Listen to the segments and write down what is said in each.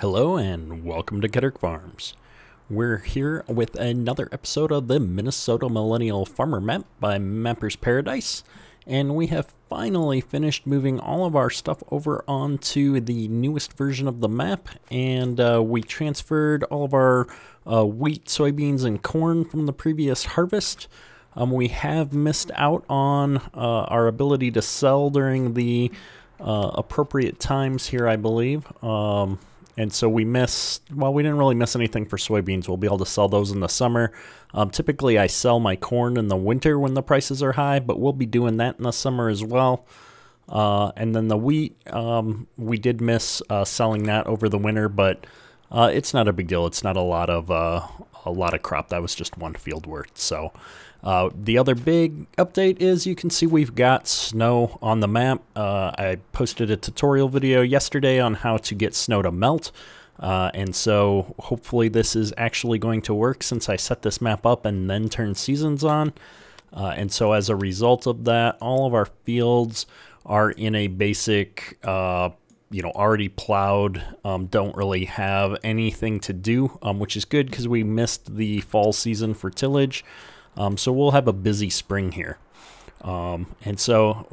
Hello and welcome to Kederk Farms. We're here with another episode of the Minnesota Millennial Farmer Map by Mappers Paradise, and we have finally finished moving all of our stuff over onto the newest version of the map, and we transferred all of our wheat, soybeans, and corn from the previous harvest. We have missed out on our ability to sell during the appropriate times here, I believe. And so we missed, well, we didn't really miss anything for soybeans. We'll be able to sell those in the summer. Typically, I sell my corn in the winter when the prices are high, but we'll be doing that in the summer as well. And then the wheat, we did miss selling that over the winter, but it's not a big deal. It's not a lot of crop. That was just one field worth. So the other big update is you can see we've got snow on the map. I posted a tutorial video yesterday on how to get snow to melt. And so hopefully this is actually going to work since I set this map up and then turned seasons on. And so as a result of that, all of our fields are in a basic you know, already plowed, don't really have anything to do, which is good because we missed the fall season for tillage. So we'll have a busy spring here. And so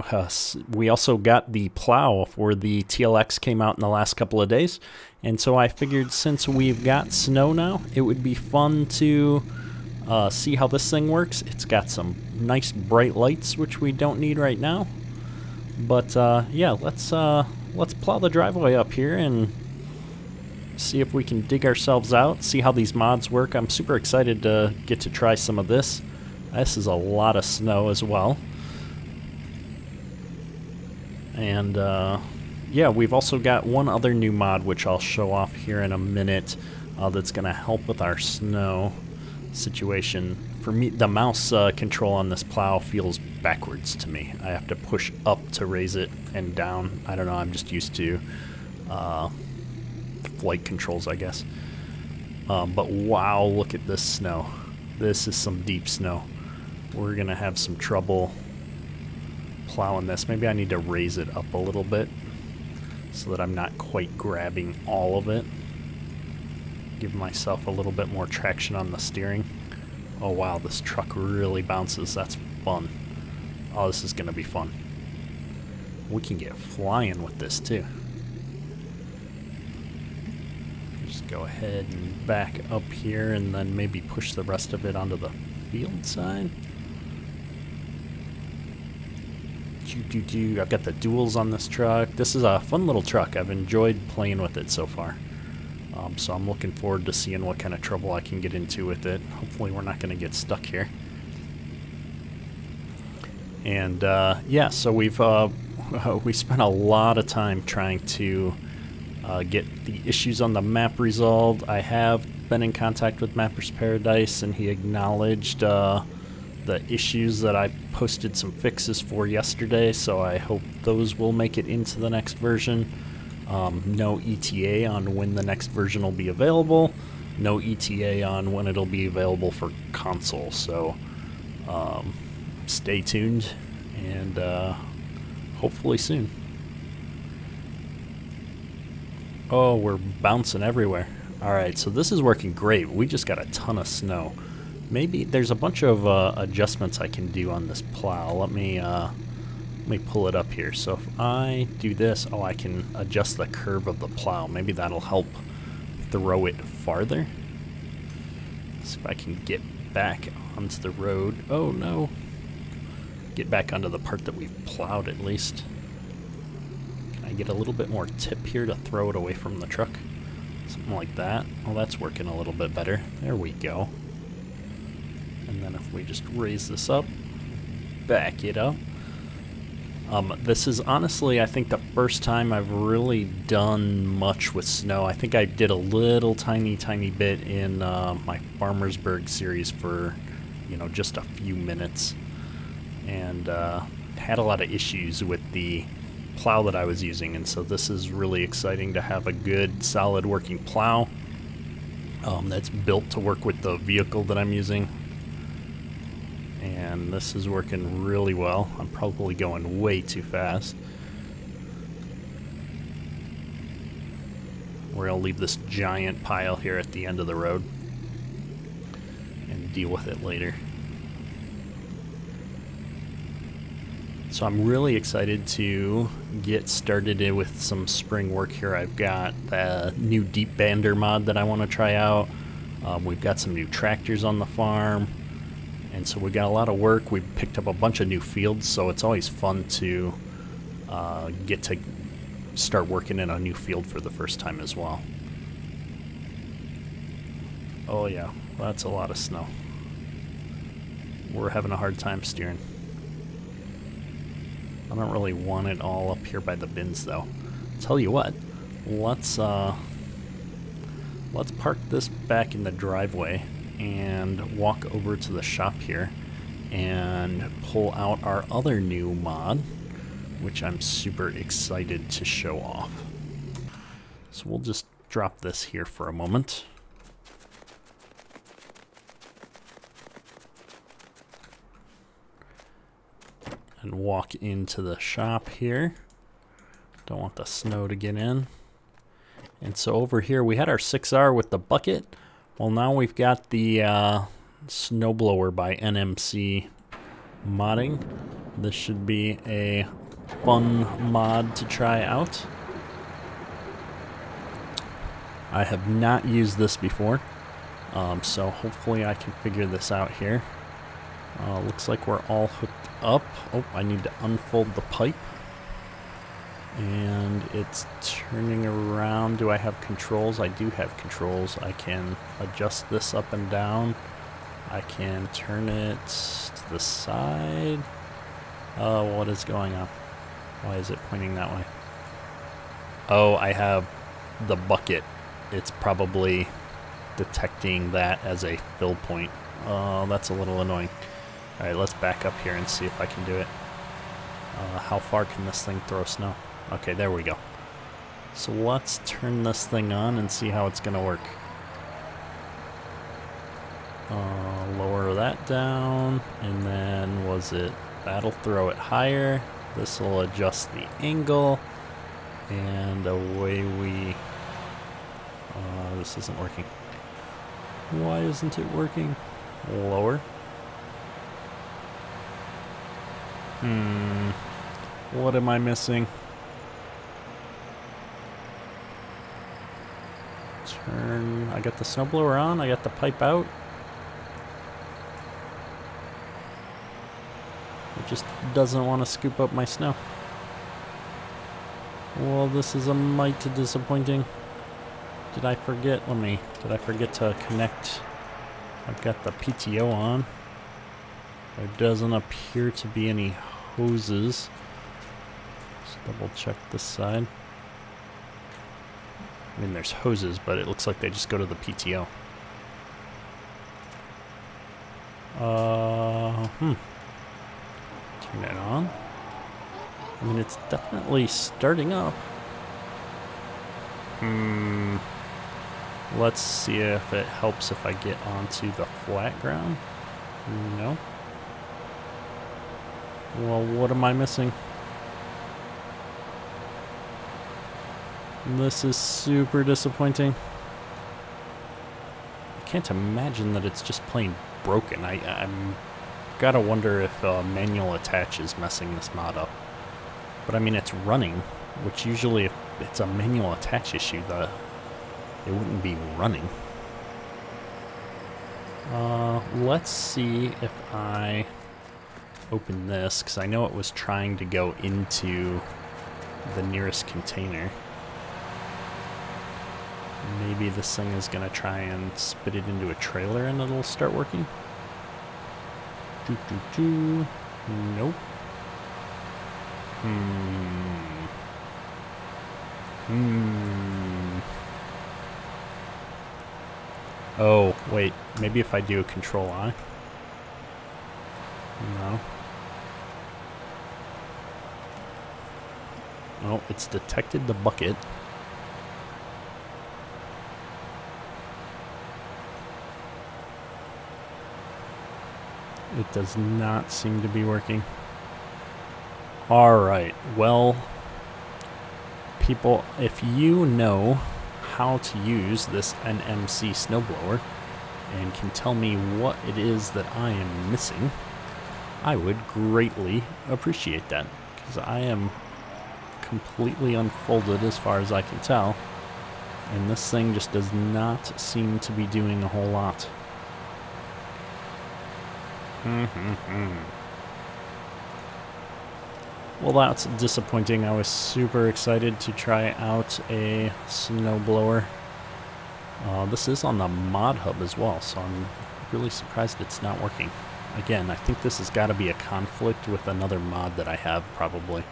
we also got the plow for the TLX came out in the last couple of days. And so I figured since we've got snow now, it would be fun to see how this thing works. It's got some nice bright lights, which we don't need right now. But yeah, let's plow the driveway up here and see if we can dig ourselves out, see how these mods work. I'm super excited to get to try some of this. This is a lot of snow as well. And yeah, we've also got one other new mod, which I'll show off here in a minute, that's gonna help with our snow situation. For me, the mouse control on this plow feels backwards to me. I have to push up to raise it and down. I don't know, I'm just used to flight controls, I guess. But wow, look at this snow. This is some deep snow. We're gonna have some trouble plowing this. Maybe I need to raise it up a little bit so that I'm not quite grabbing all of it. Give myself a little bit more traction on the steering. Oh wow, this truck really bounces. That's fun. Oh, this is gonna be fun. We can get flying with this too. Just go ahead and back up here and then maybe push the rest of it onto the field side. I've got the duals on this truck. This is a fun little truck. I've enjoyed playing with it so far. So I'm looking forward to seeing what kind of trouble I can get into with it. Hopefully we're not going to get stuck here. And yeah, so we've we spent a lot of time trying to get the issues on the map resolved. I have been in contact with Mappers Paradise, and he acknowledged the issues that I posted some fixes for yesterday, so I hope those will make it into the next version. No ETA on when the next version will be available, no ETA on when it'll be available for console, so stay tuned, and hopefully soon. Oh, we're bouncing everywhere. Alright, so this is working great. We just got a ton of snow. Maybe there's a bunch of adjustments I can do on this plow. Let me pull it up here. So if I do this, oh, I can adjust the curve of the plow. Maybe that'll help throw it farther. So if I can get back onto the road. Oh no. Get back onto the part that we've plowed at least. Can I get a little bit more tip here to throw it away from the truck? Something like that. Oh, that's working a little bit better. There we go. And then if we just raise this up, back it up. This is honestly, I think, the first time I've really done much with snow. I think I did a little tiny bit in my Farmersburg series for, you know, just a few minutes. And had a lot of issues with the plow that I was using. And so this is really exciting to have a good, solid working plow that's built to work with the vehicle that I'm using. And this is working really well. I'm probably going way too fast. We're gonna leave this giant pile here at the end of the road and deal with it later. So I'm really excited to get started with some spring work here. I've got the new deep bander mod that I want to try out. We've got some new tractors on the farm, and so we got a lot of work. We've picked up a bunch of new fields, so it's always fun to get to start working in a new field for the first time as well. Oh yeah, that's a lot of snow. We're having a hard time steering. I don't really want it all up here by the bins, though. Tell you what, let's park this back in the driveway and walk over to the shop here and pull out our other new mod, which I'm super excited to show off. So we'll just drop this here for a moment. And walk into the shop here. Don't want the snow to get in. And so over here we had our 6R with the bucket. Well, now we've got the Snowblower by NMC modding. This should be a fun mod to try out. I have not used this before, so hopefully I can figure this out here. Looks like we're all hooked up. Oh, I need to unfold the pipe. And it's turning around. Do I have controls? I do have controls. I can adjust this up and down. I can turn it to the side. What is going on? Why is it pointing that way? Oh, I have the bucket. It's probably detecting that as a fill point. That's a little annoying. Alright, let's back up here and see if I can do it. How far can this thing throw snow? Okay, there we go. So let's turn this thing on and see how it's gonna work. Lower that down, and then was it... that'll throw it higher. This will adjust the angle, and away we... this isn't working. Why isn't it working? Lower. What am I missing? Turn. I got the snowblower on. I got the pipe out. It just doesn't want to scoop up my snow. Well, this is a mite disappointing. Did I forget? Let me. Did I forget to connect? I've got the PTO on. There doesn't appear to be any hoses. Just double check this side. I mean, there's hoses, but it looks like they just go to the PTO. Turn it on. I mean, it's definitely starting up. Let's see if it helps if I get onto the flat ground. No. Well, what am I missing? This is super disappointing. I can't imagine that it's just plain broken. I'm gotta wonder if manual attach is messing this mod up. But I mean, it's running, which usually if it's a manual attach issue, it wouldn't be running. Let's see if I open this, because I know it was trying to go into the nearest container. Maybe this thing is going to try and spit it into a trailer and it'll start working. Nope. Oh, wait. Maybe if I do a control I. No. Oh, it's detected the bucket. It does not seem to be working. All right, well, people, if you know how to use this NMC snowblower and can tell me what it is that I am missing, I would greatly appreciate that, because I am completely unfolded as far as I can tell, and this thing just does not seem to be doing a whole lot. Well, that's disappointing. I was super excited to try out a snowblower. This is on the mod hub as well, so I'm really surprised it's not working. Again, I think this has got to be a conflict with another mod that I have, probably.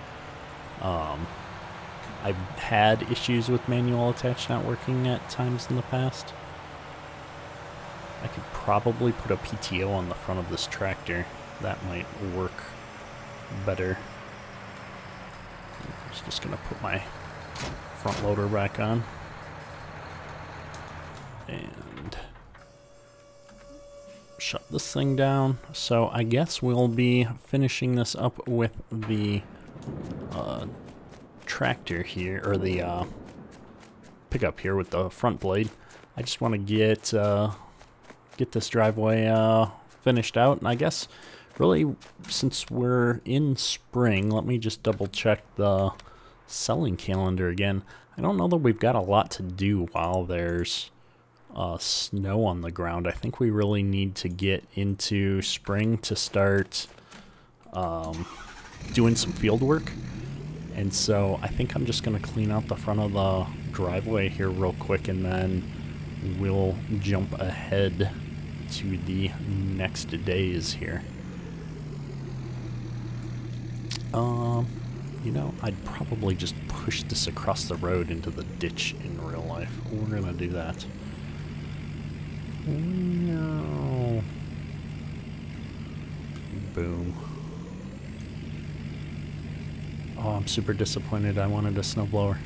I've had issues with manual attach not working at times in the past. I could probably put a PTO on the front of this tractor. That might work better. I was just going to put my front loader back on. And shut this thing down. So I guess we'll be finishing this up with the tractor here, or the pickup here with the front blade. I just want to get this driveway finished out, and I guess really since we're in spring, let me just double check the selling calendar again. I don't know that we've got a lot to do while there's snow on the ground. I think we really need to get into spring to start doing some field work. And so I think I'm just going to clean out the front of the driveway here real quick, and then we'll jump ahead to the next days here. You know, I'd probably just push this across the road into the ditch in real life. We're going to do that. No. Boom. Oh, I'm super disappointed. I wanted a snowblower.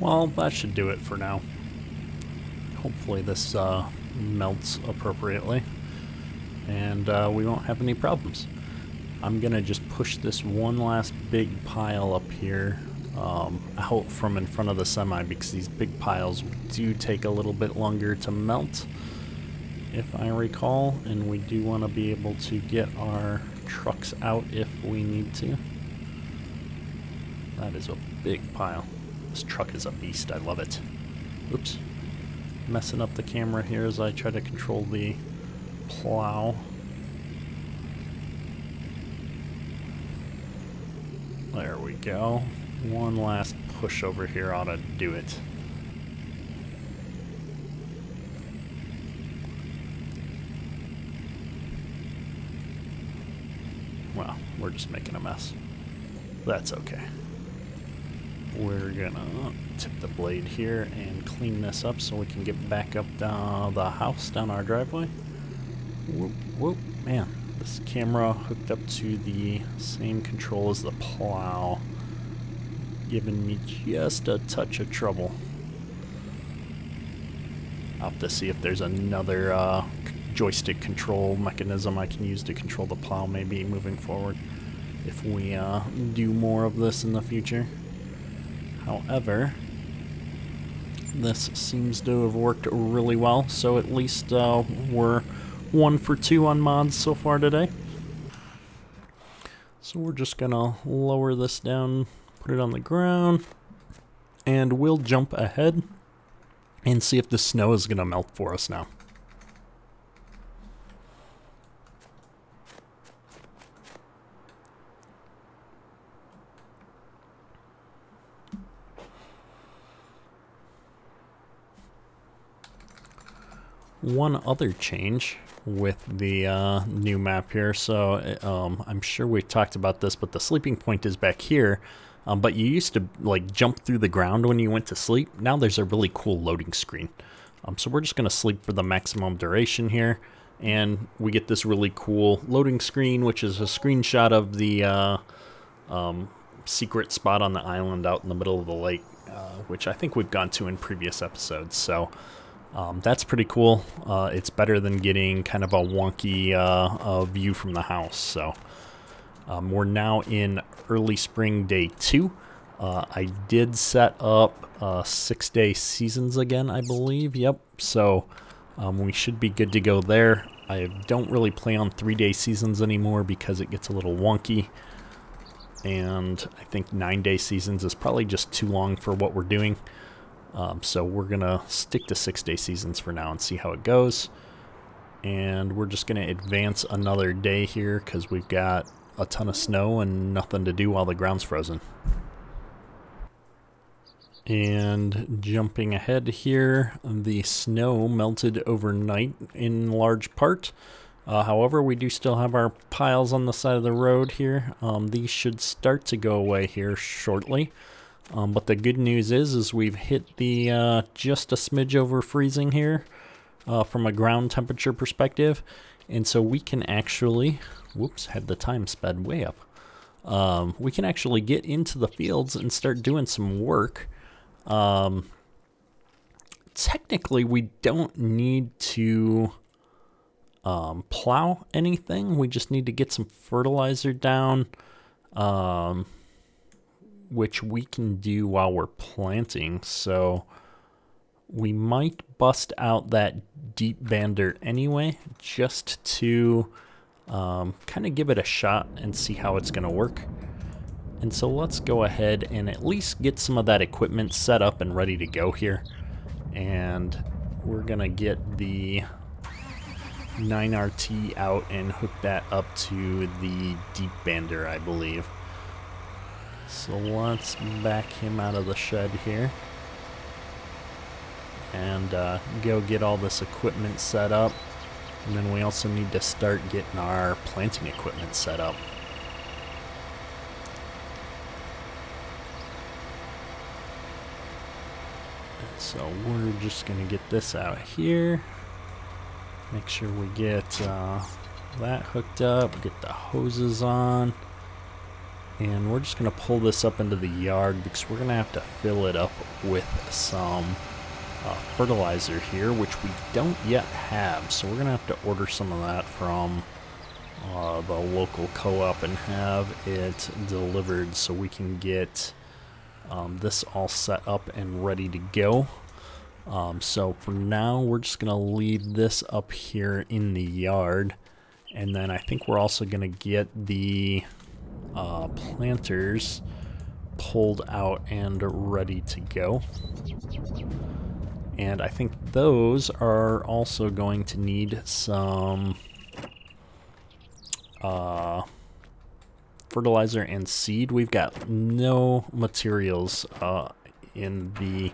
Well, that should do it for now. Hopefully this melts appropriately, and we won't have any problems. I'm gonna just push this one last big pile up here out from in front of the semi, because these big piles do take a little bit longer to melt, if I recall, and we do want to be able to get our trucks out if we need to. That is a big pile. This truck is a beast. I love it. Oops. Messing up the camera here as I try to control the plow. There we go. One last push over here ought to do it. Well, we're just making a mess. That's okay. We're gonna tip the blade here and clean this up so we can get back up down the house, down our driveway. Whoop, whoop, man. This camera hooked up to the same control as the plow, giving me just a touch of trouble. up to see if there's another joystick control mechanism I can use to control the plow maybe moving forward if we do more of this in the future. However, this seems to have worked really well, so at least we're 1 for 2 on mods so far today. So we're just gonna lower this down, put it on the ground, and we'll jump ahead and see if the snow is gonna melt for us now. One other change with the new map here, so I'm sure we talked about this, but the sleeping point is back here, but you used to like jump through the ground when you went to sleep. Now there's a really cool loading screen, so we're just gonna sleep for the maximum duration here, and we get this really cool loading screen, which is a screenshot of the secret spot on the island out in the middle of the lake, which I think we've gone to in previous episodes. So that's pretty cool. It's better than getting kind of a wonky view from the house. So we're now in early spring day 2. I did set up 6-day seasons again, I believe. Yep. So we should be good to go there. I don't really play on 3-day seasons anymore because it gets a little wonky. And I think 9-day seasons is probably just too long for what we're doing. So we're gonna stick to 6-day seasons for now and see how it goes, and we're just gonna advance another day here because we've got a ton of snow and nothing to do while the ground's frozen. And jumping ahead here, the snow melted overnight in large part. However, we do still have our piles on the side of the road here. These should start to go away here shortly. But the good news is we've hit the just a smidge over freezing here from a ground temperature perspective, and so we can actually, whoops, had the time sped way up. We can actually get into the fields and start doing some work. Technically, we don't need to plow anything. We just need to get some fertilizer down. Which we can do while we're planting, so we might bust out that deep bander anyway, just to kind of give it a shot and see how it's going to work. And so let's go ahead and at least get some of that equipment set up and ready to go here. And we're going to get the 9RT out and hook that up to the deep bander, I believe. So let's back him out of the shed here and go get all this equipment set up, and then we also need to start getting our planting equipment set up. And so we're just gonna get this out here, make sure we get that hooked up, get the hoses on. And we're just going to pull this up into the yard because we're going to have to fill it up with some fertilizer here, which we don't yet have. So we're going to have to order some of that from the local co-op and have it delivered so we can get this all set up and ready to go. So for now, we're just going to leave this up here in the yard. And then I think we're also going to get the planters pulled out and ready to go, and I think those are also going to need some fertilizer and seed. We've got no materials in the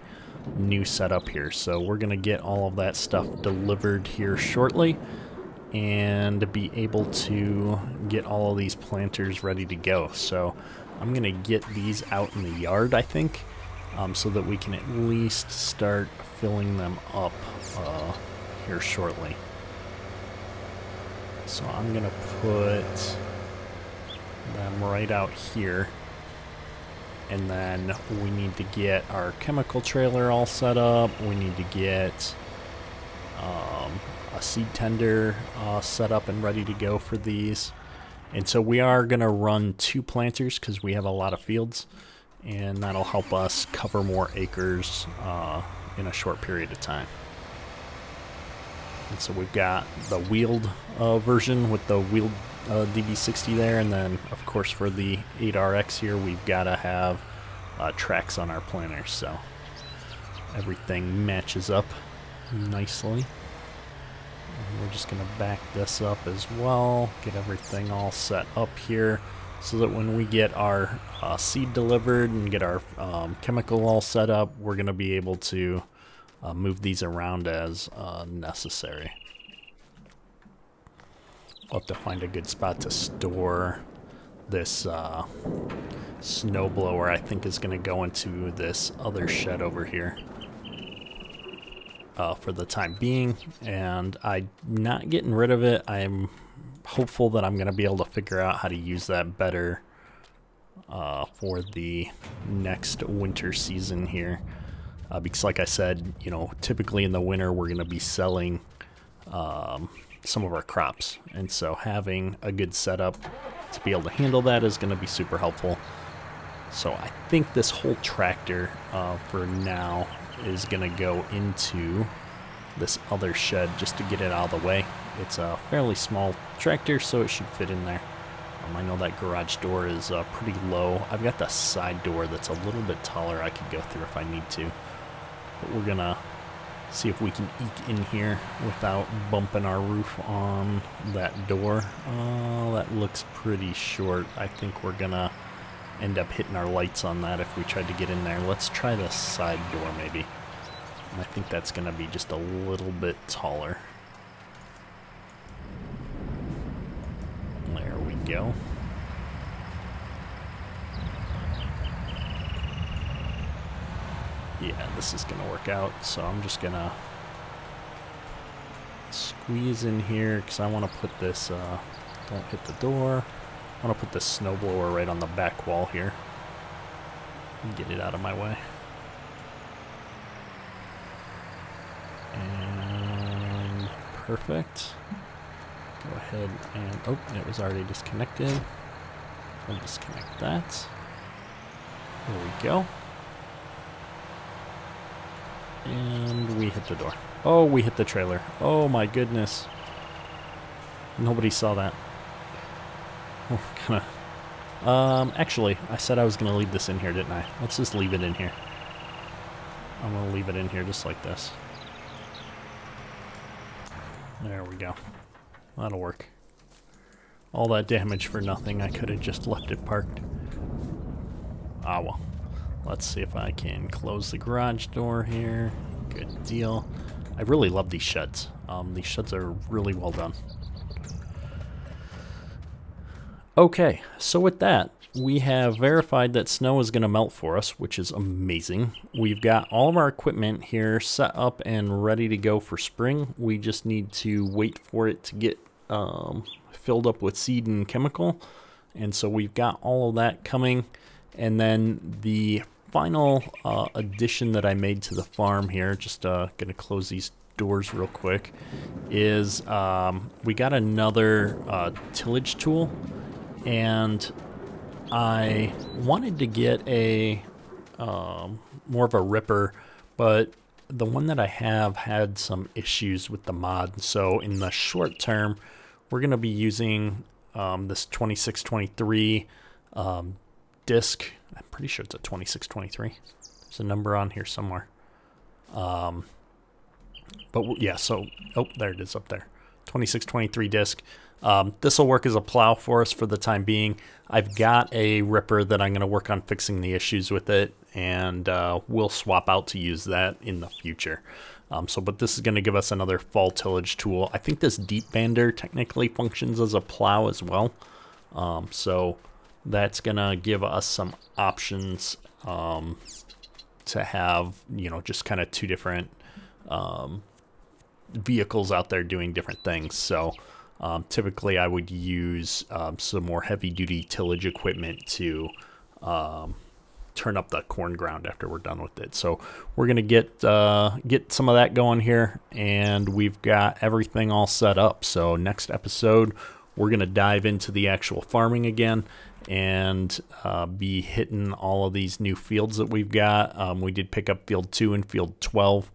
new setup here, so we're gonna get all of that stuff delivered here shortly and be able to get all of these planters ready to go. So I'm gonna get these out in the yard, I think, so that we can at least start filling them up here shortly. So I'm gonna put them right out here, and then we need to get our chemical trailer all set up. We need to get a seed tender set up and ready to go for these. And so we are going to run 2 planters because we have a lot of fields, and that'll help us cover more acres in a short period of time. And so we've got the wheeled version with the wheeled DB60 there, and then of course for the 8RX here we've got to have tracks on our planters, so everything matches up nicely. And we're just going to back this up as well, get everything all set up here so that when we get our seed delivered and get our chemical all set up, we're going to be able to move these around as necessary. We'll have to find a good spot to store this snowblower. I think is going to go into this other shed over here for the time being, and I'm not getting rid of it. I'm hopeful that I'm going to be able to figure out how to use that better for the next winter season here, because like I said, you know, typically in the winter we're going to be selling some of our crops, and so having a good setup to be able to handle that is going to be super helpful. So I think this whole tractor for now is going to go into this other shed just to get it out of the way. It's a fairly small tractor, so it should fit in there. I know that garage door is pretty low. I've got the side door that's a little bit taller I could go through if I need to. But we're going to see if we can eke in here without bumping our roof on that door. That looks pretty short. I think we're going to end up hitting our lights on that if we tried to get in there. Let's try the side door maybe. And I think that's going to be just a little bit taller. There we go. Yeah, this is going to work out, so I'm just going to squeeze in here because I want to put this, don't hit the door. I want to put this snowblower right on the back wall here. Get it out of my way. And perfect. Go ahead and, oh, it was already disconnected. We'll disconnect that. There we go. And we hit the door. Oh, we hit the trailer. Oh my goodness. Nobody saw that. We're gonna, actually, I said I was going to leave this in here, didn't I? Let's just leave it in here. I'm going to leave it in here just like this. There we go. That'll work. All that damage for nothing. I could have just left it parked. Ah, well. Let's see if I can close the garage door here. Good deal. I really love these sheds. These sheds are really well done. Okay, so with that, we have verified that snow is going to melt for us, which is amazing. We've got all of our equipment here set up and ready to go for spring. We just need to wait for it to get filled up with seed and chemical. And so we've got all of that coming. And then the final addition that I made to the farm here, just going to close these doors real quick, is we got another tillage tool. And I wanted to get a more of a ripper, but the one that I have had some issues with the mod. So in the short term, we're going to be using this 2623 disc. I'm pretty sure it's a 2623. There's a number on here somewhere. But yeah, so, oh, there it is up there. 2623 disc. This will work as a plow for us for the time being. I've got a ripper that I'm going to work on fixing the issues with it, and we'll swap out to use that in the future. But this is going to give us another fall tillage tool. I think this deep bander technically functions as a plow as well. So that's going to give us some options to have, you know, just kind of 2 different vehicles out there doing different things. So typically I would use some more heavy duty tillage equipment to turn up the corn ground after we're done with it. So we're gonna get some of that going here, and we've got everything all set up. So next episode, we're gonna dive into the actual farming again and be hitting all of these new fields that we've got. We did pick up field 2 and field 12.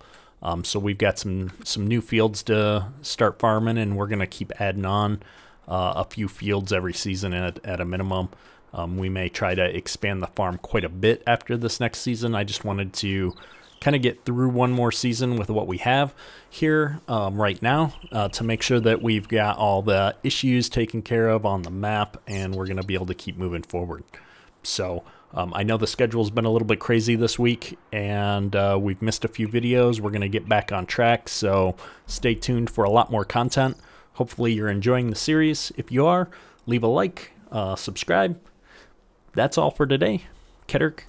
So we've got some new fields to start farming, and we're gonna keep adding on a few fields every season at a minimum. We may try to expand the farm quite a bit after this next season. I just wanted to kind of get through one more season with what we have here right now to make sure that we've got all the issues taken care of on the map, and we're going to be able to keep moving forward. So I know the schedule's been a little bit crazy this week, and we've missed a few videos. We're going to get back on track, so stay tuned for a lot more content. Hopefully you're enjoying the series. If you are, leave a like, subscribe. That's all for today. Kederk